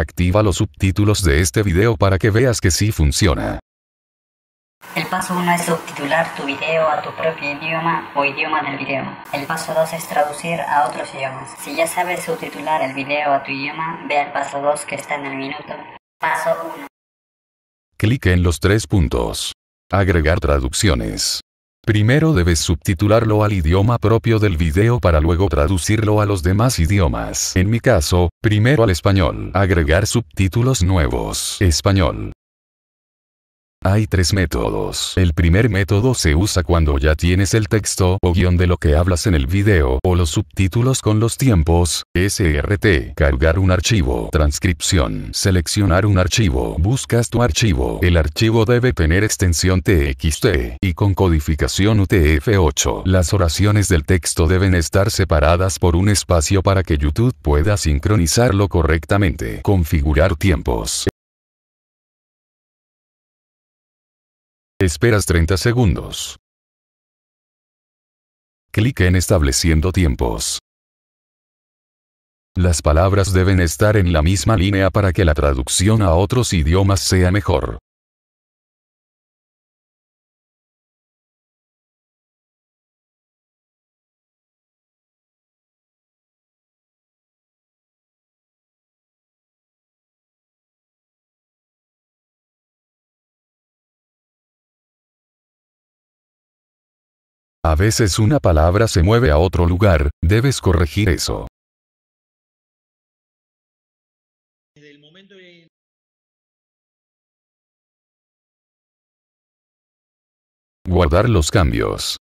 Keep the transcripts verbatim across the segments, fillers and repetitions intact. activa los subtítulos de este video para que veas que sí funciona. El paso uno es subtitular tu video a tu propio idioma o idioma del video. El paso dos es traducir a otros idiomas. Si ya sabes subtitular el video a tu idioma, ve al paso dos que está en el minuto. Paso uno. Clique en los tres puntos. Agregar traducciones. Primero debes subtitularlo al idioma propio del video para luego traducirlo a los demás idiomas. En mi caso, primero al español. Agregar subtítulos nuevos. Español. Hay tres métodos. El primer método se usa cuando ya tienes el texto o guión de lo que hablas en el video o los subtítulos con los tiempos, S R T. Cargar un archivo. Transcripción. Seleccionar un archivo. Buscas tu archivo. El archivo debe tener extensión T X T y con codificación U T F ocho. Las oraciones del texto deben estar separadas por un espacio para que YouTube pueda sincronizarlo correctamente. Configurar tiempos. Esperas treinta segundos. Clic en Estableciendo tiempos. Las palabras deben estar en la misma línea para que la traducción a otros idiomas sea mejor. A veces una palabra se mueve a otro lugar, debes corregir eso. Desde el momento en... Guardar los cambios.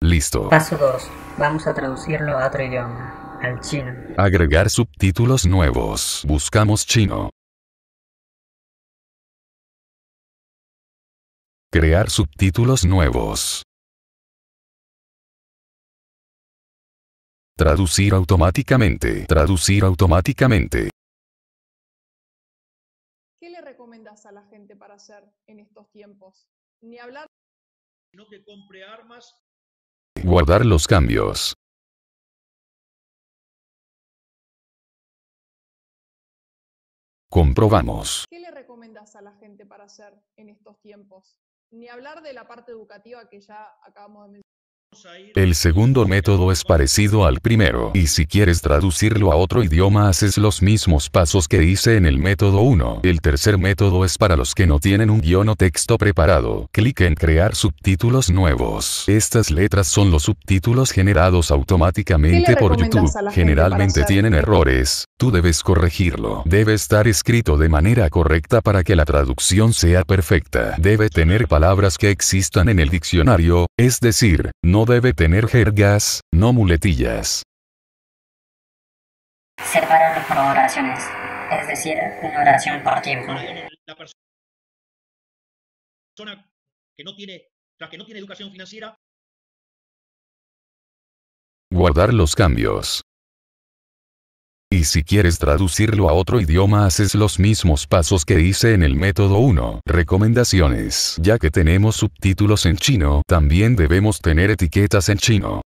Listo. Paso dos. Vamos a traducirlo a otro idioma, al chino. Agregar subtítulos nuevos. Buscamos chino. Crear subtítulos nuevos. Traducir automáticamente. Traducir automáticamente. ¿Qué le recomendás a la gente para hacer en estos tiempos? Ni hablar, sino que compre armas. Guardar los cambios. Comprobamos. ¿Qué le recomendás a la gente para hacer en estos tiempos? Ni hablar de la parte educativa que ya acabamos de mencionar. El segundo método es parecido al primero, y si quieres traducirlo a otro idioma haces los mismos pasos que hice en el método uno. El tercer método es para los que no tienen un guión o texto preparado. Clic en Crear subtítulos nuevos. Estas letras son los subtítulos generados automáticamente por YouTube. Generalmente tienen errores. Tú debes corregirlo. Debe estar escrito de manera correcta para que la traducción sea perfecta. Debe tener palabras que existan en el diccionario, es decir, no debe tener jergas, no muletillas. Separar por oraciones, es decir, una oración por tiempo. La persona que no tiene, la que no tiene educación financiera. Guardar los cambios. Y si quieres traducirlo a otro idioma haces los mismos pasos que hice en el método uno. Recomendaciones. Ya que tenemos subtítulos en chino, también debemos tener etiquetas en chino.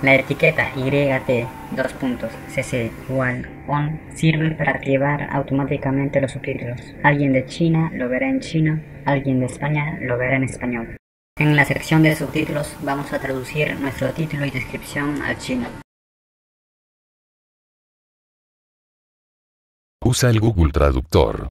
La etiqueta yt:cc=on sirve para activar automáticamente los subtítulos. Alguien de China lo verá en chino, alguien de España lo verá en español. En la sección de subtítulos vamos a traducir nuestro título y descripción al chino. Usa el Google Traductor.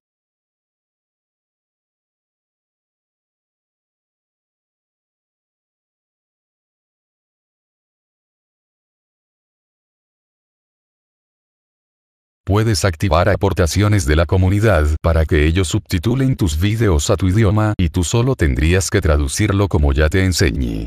Puedes activar aportaciones de la comunidad para que ellos subtitulen tus videos a tu idioma y tú solo tendrías que traducirlo como ya te enseñé.